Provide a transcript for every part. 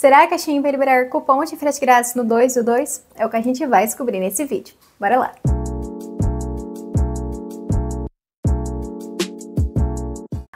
Será que a Shein vai liberar cupom de frete grátis no 2 do 2? É o que a gente vai descobrir nesse vídeo. Bora lá!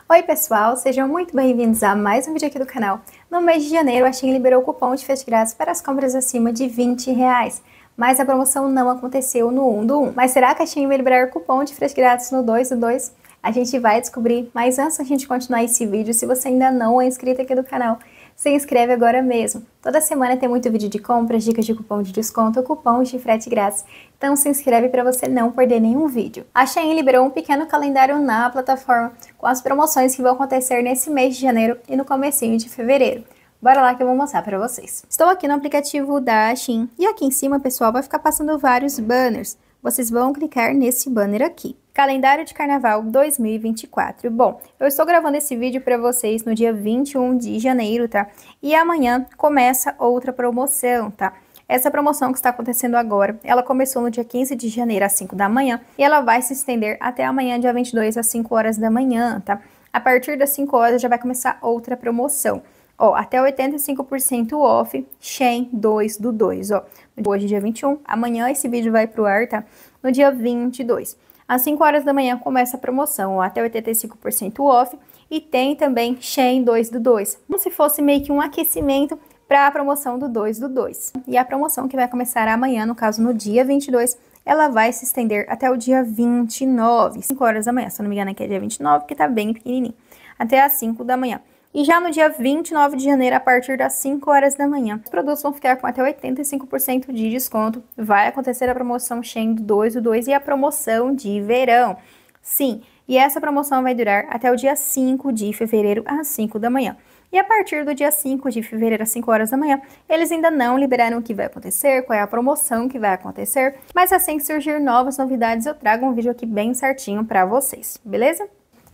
Oi pessoal, sejam muito bem-vindos a mais um vídeo aqui do canal. No mês de janeiro, a Shein liberou o cupom de frete grátis para as compras acima de R$20. Mas a promoção não aconteceu no 1 do 1. Mas será que a Shein vai liberar cupom de frete grátis no 2 do 2? A gente vai descobrir, mas antes da gente continuar esse vídeo, se você ainda não é inscrito aqui do canal, se inscreve agora mesmo. Toda semana tem muito vídeo de compras, dicas de cupom de desconto, cupons de frete grátis. Então se inscreve para você não perder nenhum vídeo. A Shein liberou um pequeno calendário na plataforma com as promoções que vão acontecer nesse mês de janeiro e no comecinho de fevereiro. Bora lá que eu vou mostrar pra vocês. Estou aqui no aplicativo da Shein e aqui em cima, pessoal, vai ficar passando vários banners. Vocês vão clicar nesse banner aqui. Calendário de Carnaval 2024. Bom, eu estou gravando esse vídeo pra vocês no dia 21 de janeiro, tá? E amanhã começa outra promoção, tá? Essa promoção que está acontecendo agora, ela começou no dia 15 de janeiro às 5 da manhã e ela vai se estender até amanhã, dia 22, às 5 horas da manhã, tá? A partir das 5 horas já vai começar outra promoção. Ó, até 85% off, Shein 2 do 2, ó. Hoje, dia 21, amanhã esse vídeo vai pro ar, tá? No dia 22. Às 5 horas da manhã começa a promoção, ó, até 85% off. E tem também Shein 2 do 2, como se fosse meio que um aquecimento para a promoção do 2 do 2. E a promoção que vai começar amanhã, no caso, no dia 22, ela vai se estender até o dia 29, 5 horas da manhã. Se eu não me engano, aqui é dia 29, que tá bem pequenininho. Até às 5 da manhã. E já no dia 29 de janeiro, a partir das 5 horas da manhã, os produtos vão ficar com até 85% de desconto. Vai acontecer a promoção Shein 2 do 2 e a promoção de verão. Sim, e essa promoção vai durar até o dia 5 de fevereiro, às 5 da manhã. E a partir do dia 5 de fevereiro, às 5 horas da manhã, eles ainda não liberaram o que vai acontecer, qual é a promoção que vai acontecer. Mas assim que surgir novas novidades, eu trago um vídeo aqui bem certinho pra vocês, beleza?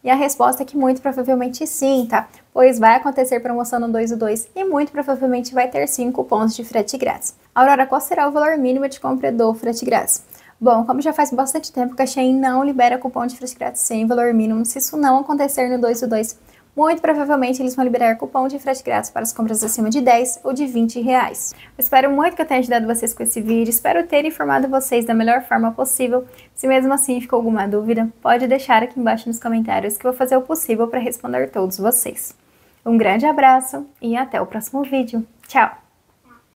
E a resposta é que muito provavelmente sim, tá? Pois vai acontecer promoção no 2 do 2 e muito provavelmente vai ter 5 cupons de frete grátis. Aurora, qual será o valor mínimo de compra do frete grátis? Bom, como já faz bastante tempo que a Shein não libera cupom de frete grátis sem valor mínimo, se isso não acontecer no 2 do 2, muito provavelmente eles vão liberar cupom de frete grátis para as compras acima de 10 ou de R$20. Eu espero muito que eu tenha ajudado vocês com esse vídeo, espero ter informado vocês da melhor forma possível. Se mesmo assim ficou alguma dúvida, pode deixar aqui embaixo nos comentários que eu vou fazer o possível para responder todos vocês. Um grande abraço e até o próximo vídeo. Tchau!